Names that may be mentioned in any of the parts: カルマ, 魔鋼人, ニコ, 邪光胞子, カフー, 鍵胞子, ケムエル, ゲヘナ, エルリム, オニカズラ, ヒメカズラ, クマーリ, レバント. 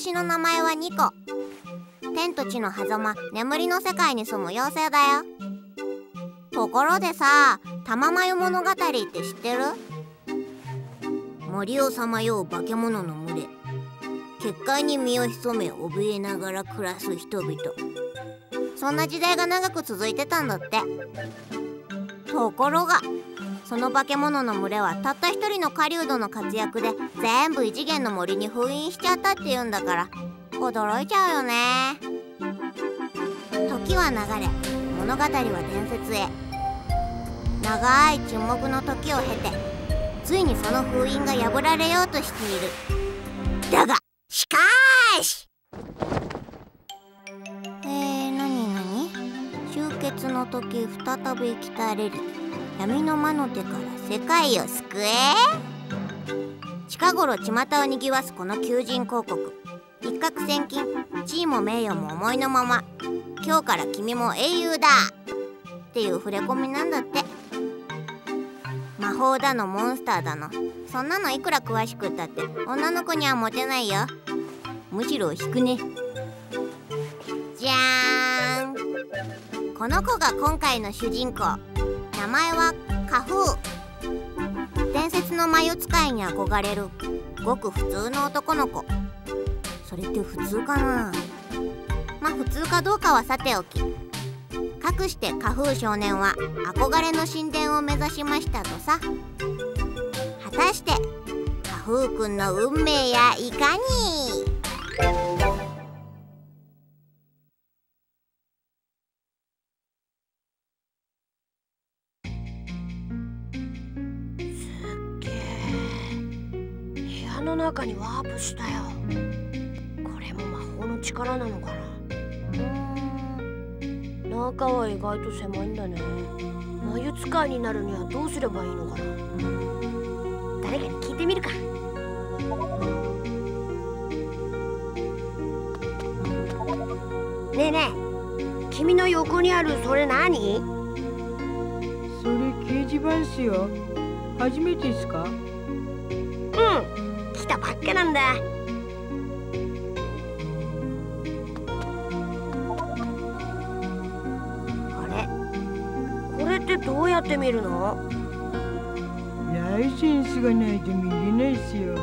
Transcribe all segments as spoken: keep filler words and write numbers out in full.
私の名前はニコ。天と地の狭間、眠りの世界に住む妖精だよ。ところでさ、玉繭物語って知ってる？森をさまよう化け物の群れ、結界に身を潜め怯えながら暮らす人々、そんな時代が長く続いてたんだって。ところがその化け物の群れはたった一人の狩人の活躍で全部異次元の森に封印しちゃったっていうんだから、驚いちゃうよね。時は流れ、物語は伝説へ。長い沈黙の時を経て、ついにその封印が破られようとしている。だがしかーし、えー、なになに？終結の時再び生きたれる闇の魔の手から世界を救え。近頃巷をにぎわすこの求人広告、一攫千金、地位も名誉も思いのまま、今日から君も英雄だっていう触れ込みなんだって。魔法だのモンスターだの、そんなのいくら詳しくったって女の子にはモテないよ。むしろ引くね。じゃーん、この子が今回の主人公。名前はカフー。伝説の繭使いに憧れるごく普通の男の子。それって普通かな？まあ普通かどうかはさておき、かくしてカフー少年は憧れの神殿を目指しましたとさ。果たしてカフーくんの運命やいかに。すっげえ、部屋の中にワープしたよ。これも魔法の力なのかな。中は意外と狭いんだね。繭使いになるにはどうすればいいのかな。誰かに聞いてみるか。ねえねえ、君の横にあるそれ何？それ掲示板っすよ。初めてですか？うん、来たばっかなんだ。どうやって見るの？ライセンスがないと見れないっすよ。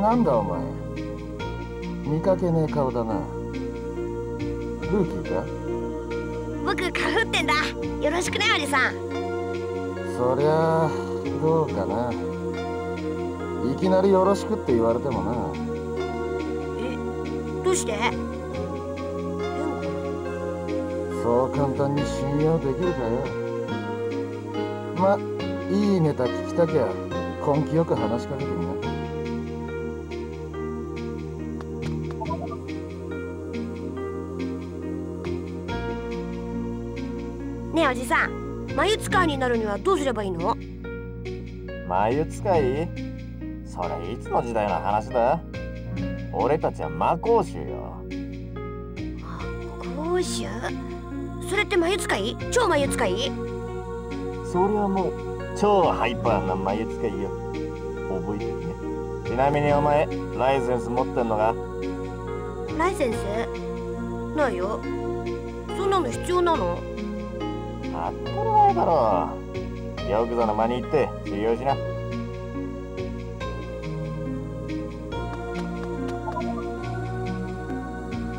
なんだお前、見かけねえ顔だな。ルーキーか？僕カフってんだ。よろしくね、おじさん。そりゃあどうかな。いきなりよろしくって言われてもな。どうして？そう簡単に信用できるかよ。ま、いいネタ聞きたきゃ根気よく話しかけてみな。ねえおじさん、繭使いになるにはどうすればいいの？繭使い？それいつの時代の話だ？俺たちは魔法衆よ。魔法衆？それって繭使い？超繭使い？それはもう超ハイパーな繭使いよ。覚えてるね。ちなみにお前、ライセンス持ってんのか？ライセンス？ないよ。そんなの必要なの？当たり前だろ。よくぞの間に行って修行しな。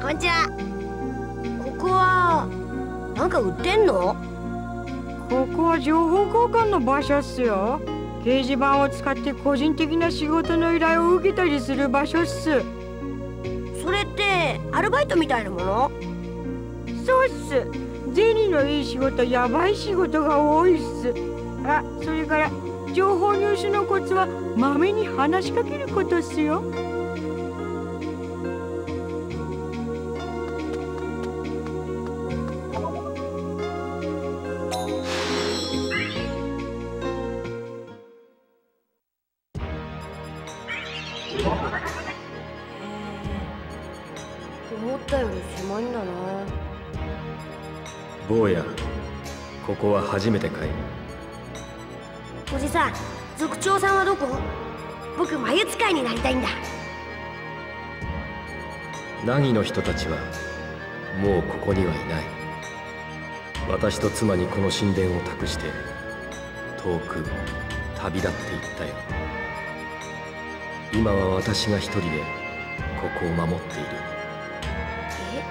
こんにちは。ここはなんか売ってんの？ここは情報交換の場所っすよ。掲示板を使って個人的な仕事の依頼を受けたりする場所っす。それってアルバイトみたいなもの？そうっす。銭のいい仕事、やばい仕事が多いっす。あ、それから情報入手のコツはまめに話しかけることっすよ。思ったより狭いんだな。坊や、ここは初めてかい？おじさん、族長さんはどこ？僕、眉使いになりたいんだ。凪の人たちはもうここにはいない。私と妻にこの神殿を託して遠く旅立っていったよ。今は私が一人でここを守っている。え、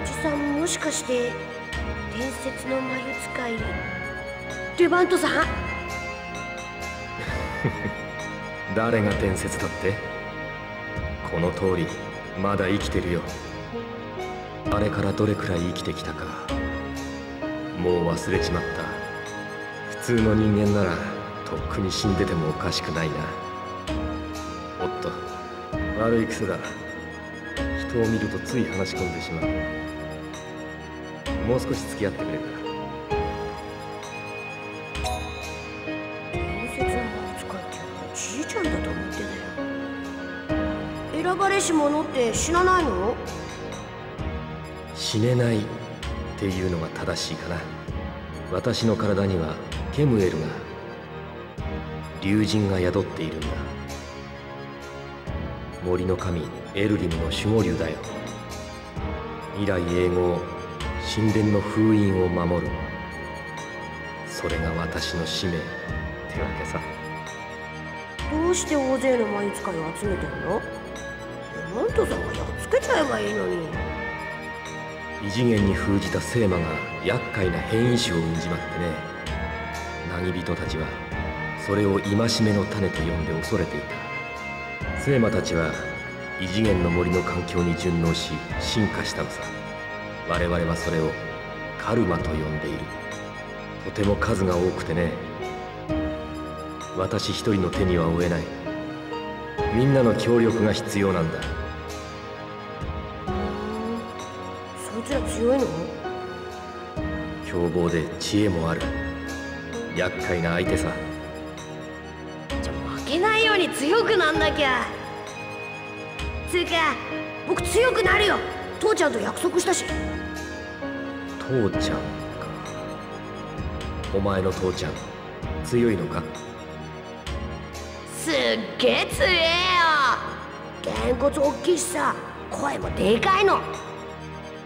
おじさん、もしかして伝説の眉使いレバントさん？誰が伝説だって？この通りまだ生きてるよ。あれからどれくらい生きてきたかもう忘れちまった。普通の人間ならとっくに死んでてもおかしくないな。おっと、悪い癖だ。人を見るとつい話し込んでしまう。もう少し付き合ってくれるか。彼氏者って死なないの？死ねないっていうのが正しいかな。私の体にはケムエルが、竜神が宿っているんだ。森の神エルリムの守護竜だよ。以来永劫神殿の封印を守る。それが私の使命ってわけさ。どうして大勢の魔術界を集めてるの？モントさんがやっつけちゃえばいいのに。異次元に封じた聖魔が厄介な変異種を生んじまってね。凪人たちはそれを戒めの種と呼んで恐れていた。聖魔たちは異次元の森の環境に順応し進化したのさ。我々はそれをカルマと呼んでいる。とても数が多くてね、私一人の手には負えない。みんなの協力が必要なんだ。そいつら強いの？凶暴で知恵もある。厄介な相手さ。じゃ負けないように強くなんなきゃ。つうか僕強くなるよ。父ちゃんと約束したし。父ちゃんか。お前の父ちゃん強いのか？すっげえ強えよ。げんこつおっきいしさ、声もでかいの。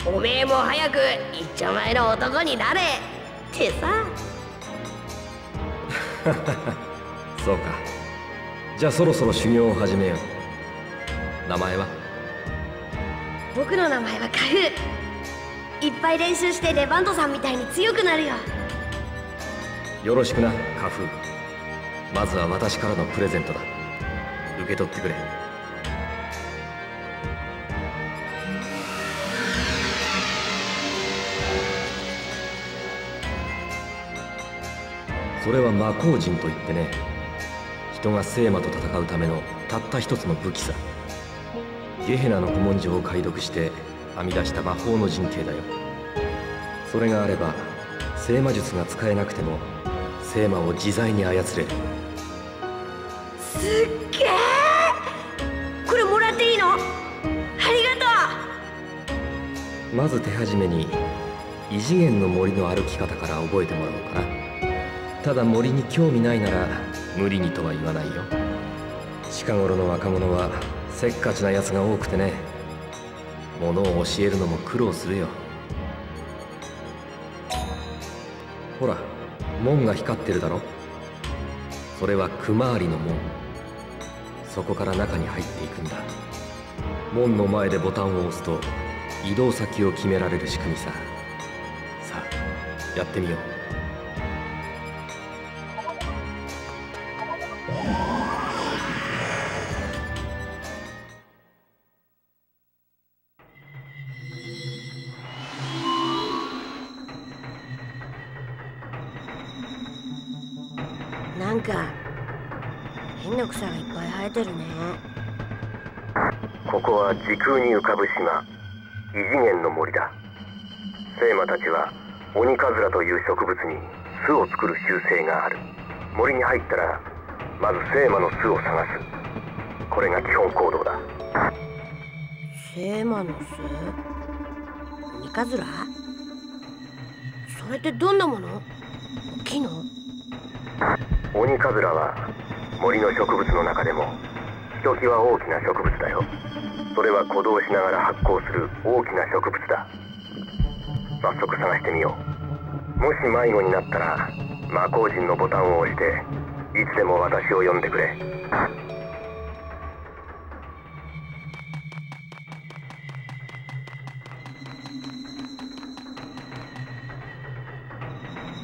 おめえも早く一丁前の男になれってさ。そうか、じゃあそろそろ修行を始めよう。名前は？僕の名前はカフ。いっぱい練習してレバントさんみたいに強くなるよ。よろしくなカフ。まずは私からのプレゼントだ。受け取ってくれ。それは魔鋼人といってね、人が聖魔と戦うためのたった一つの武器さ。ゲヘナの古文書を解読して編み出した魔法の陣形だよ。それがあれば聖魔術が使えなくても聖魔を自在に操れる。すっげえ、これもらっていいの？ありがとう。まず手始めに異次元の森の歩き方から覚えてもらおうかな。ただ森に興味ないなら無理にとは言わないよ。近頃の若者はせっかちなやつが多くてね、ものを教えるのも苦労するよ。ほら、門が光ってるだろ。それはクマーリの門。そこから中に入っていくんだ。門の前でボタンを押すと移動先を決められる仕組みさ。さあやってみよう。なんか変な草がいっぱい生えてるね。ここは時空に浮かぶ島、異次元の森だ。聖魔たちはオニカズラという植物に巣を作る習性がある。森に入ったらまず聖魔の巣を探す。これが基本行動だ。聖魔の巣？オニカズラ？それってどんなもの？木の？オニカズラは森の植物の中でもひときわ大きな植物だよ。それは鼓動しながら発光する大きな植物だ。早速探してみよう。もし迷子になったら魔鋼人のボタンを押していつでも私を呼んでくれ。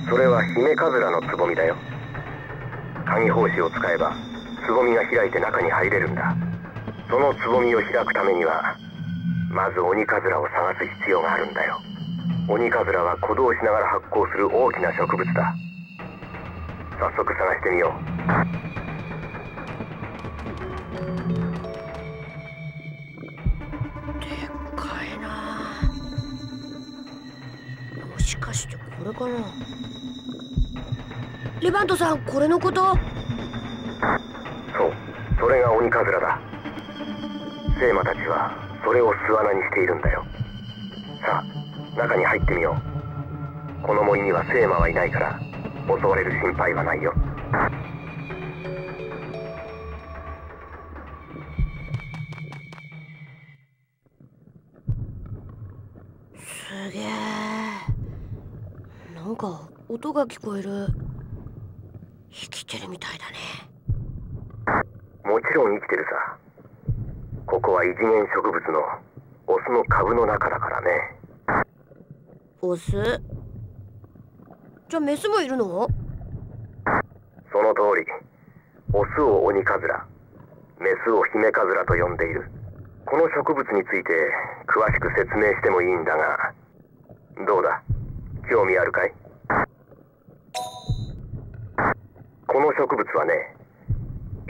それはヒメカズラのつぼみだよ。鍵胞子を使えばつぼみが開いて中に入れるんだ。そのつぼみを開くためにはまずオニカズラを探す必要があるんだよ。オニカズラは鼓動しながら発光する大きな植物だ。早速探してみよう。これかな。レバントさん、これのこと？そう、それがオニカズラだ。聖魔たちはそれを巣穴にしているんだよ。さあ、中に入ってみよう。この森には聖魔はいないから襲われる心配はないよ。すげえ、なんか音が聞こえる。生きてるみたいだね。もちろん生きてるさ。ここは異次元植物のオスの株の中だからね。オス？じゃあメスもいるの？その通り。オスをオニカズラ、メスをヒメカズラと呼んでいる。この植物について詳しく説明してもいいんだが、どうだ？興味あるかい？この植物はね、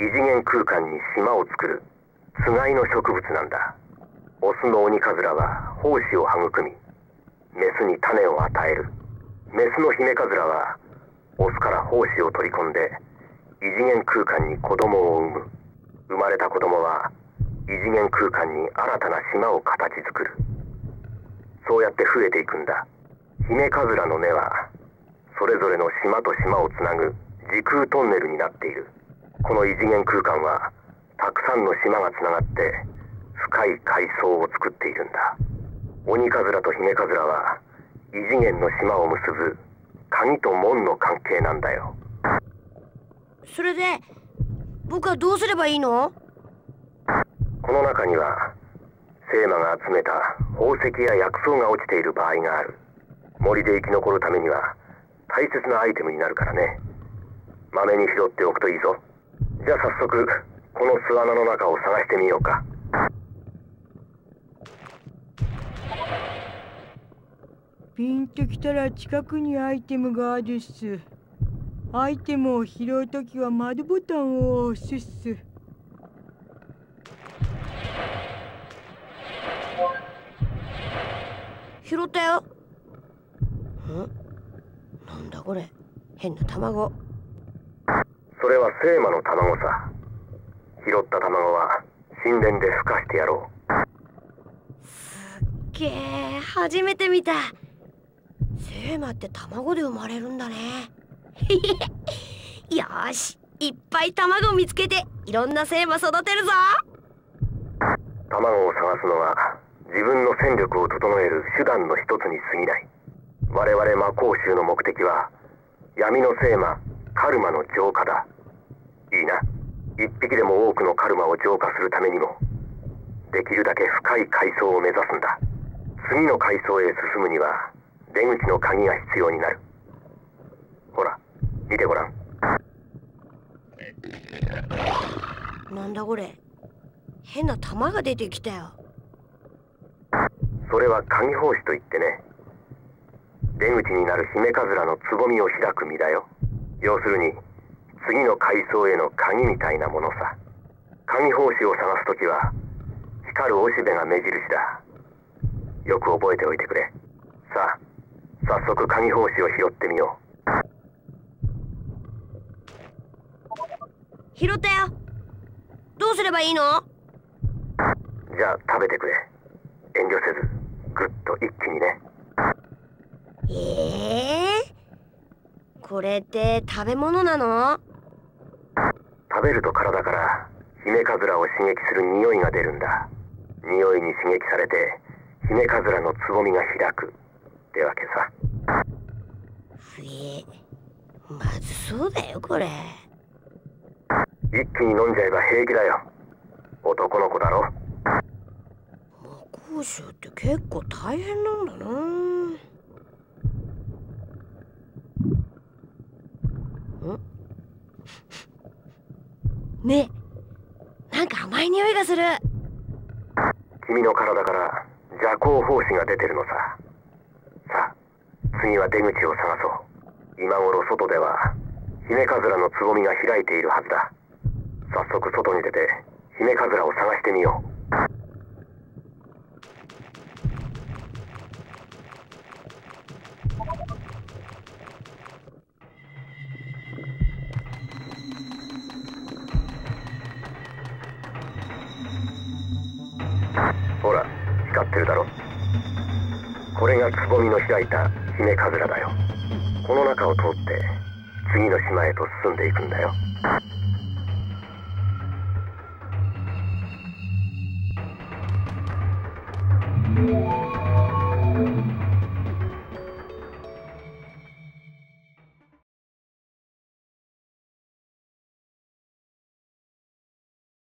異次元空間に島を作るつがいの植物なんだ。オスのオニカズラは胞子を育み、メスに種を与える。メスのヒメカズラはオスから胞子を取り込んで異次元空間に子供を産む。生まれた子供は異次元空間に新たな島を形作る。そうやって増えていくんだ。ヒメカズラの根はそれぞれの島と島をつなぐ時空トンネルになっている。この異次元空間はたくさんの島がつながって深い階層を作っているんだ。オニカズラとヒメカズラは異次元の島を結ぶ鍵と門の関係なんだよ。それで僕はどうすればいいの？この中には聖魔が集めた宝石や薬草が落ちている場合がある。森で生き残るためには大切なアイテムになるからね。まめに拾っておくといいぞ。じゃあ早速この巣穴の中を探してみようか。ピンときたら近くにアイテムがあるっす。アイテムを拾うときは丸ボタンを押すっす。拾ったよ。ん？なんだこれ、変な卵。それは聖魔の卵さ。拾った卵は神殿で孵化してやろう。すっげえ、初めて見た。聖魔って卵で生まれるんだね。よーし、いっぱい卵を見つけていろんな聖魔育てるぞ。卵を探すのは自分の戦力を整える手段の一つに過ぎない。我々魔鋼集の目的は闇の聖魔カルマの浄化だ。いいな、一匹でも多くのカルマを浄化するためにもできるだけ深い階層を目指すんだ。次の階層へ進むには出口の鍵が必要になる。ほら見てごらん。なんだこれ、変な玉が出てきたよ。それは鍵胞子といってね、出口になるヒメカズラのつぼみを開く実だよ。要するに次の階層への鍵みたいなものさ。鍵胞子を探すときは光るおしべが目印だ。よく覚えておいてくれ。さあ早速鍵胞子を拾ってみよう。拾ったよ。どうすればいいの？じゃあ食べてくれ。遠慮せずぐっと一気にね。えー、これって食べ物なの？食べると体からヒメカズラを刺激する匂いが出るんだ。匂いに刺激されてヒメカズラのつぼみが開くってわけさ。ふえ、まずそうだよこれ。一気に飲んじゃえば平気だよ。男の子だろ。魔法省って結構大変なんだな。ん？ねえ、なんか甘い匂いがする。君の体から邪光胞子が出てるのさ。さあ、次は出口を探そう。今頃外ではヒメカズラのつぼみが開いているはずだ。早速外に出てヒメカズラを探してみよう。ほら、光ってるだろ。これがつぼみの開いたヒメカズラだよ。この中を通って次の島へと進んでいくんだよ。